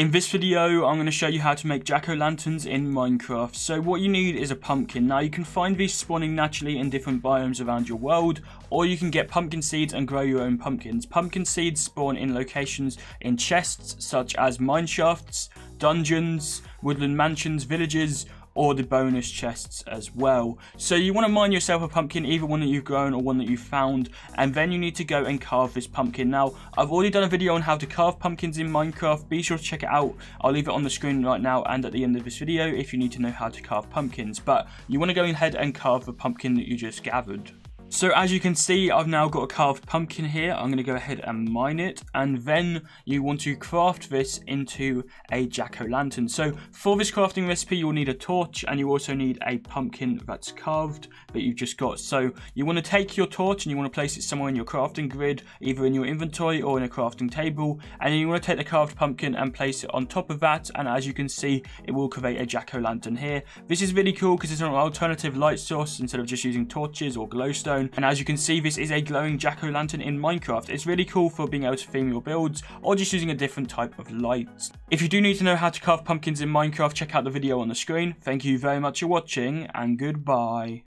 In this video, I'm going to show you how to make jack-o'-lanterns in Minecraft. So what you need is a pumpkin. Now you can find these spawning naturally in different biomes around your world, or you can get pumpkin seeds and grow your own pumpkins. Pumpkin seeds spawn in locations in chests such as mineshafts, dungeons, woodland mansions, villages, or the bonus chests as well. So you want to mine yourself a pumpkin, either one that you've grown or one that you've found, and then you need to go and carve this pumpkin. Now, I've already done a video on how to carve pumpkins in Minecraft. Be sure to check it out. I'll leave it on the screen right now and at the end of this video if you need to know how to carve pumpkins. But you want to go ahead and carve the pumpkin that you just gathered. So as you can see, I've now got a carved pumpkin here. I'm going to go ahead and mine it, and then you want to craft this into a jack-o'-lantern. So for this crafting recipe, you'll need a torch, and you also need a pumpkin that's carved that you've just got. So you want to take your torch and you want to place it somewhere in your crafting grid, either in your inventory or in a crafting table, and you want to take the carved pumpkin and place it on top of that, and as you can see, it will create a jack-o'-lantern here. This is really cool because it's an alternative light source instead of just using torches or glowstone. And as you can see, this is a glowing jack-o'-lantern in Minecraft. It's really cool for being able to theme your builds or just using a different type of light. If you do need to know how to carve pumpkins in Minecraft, check out the video on the screen. Thank you very much for watching, and goodbye.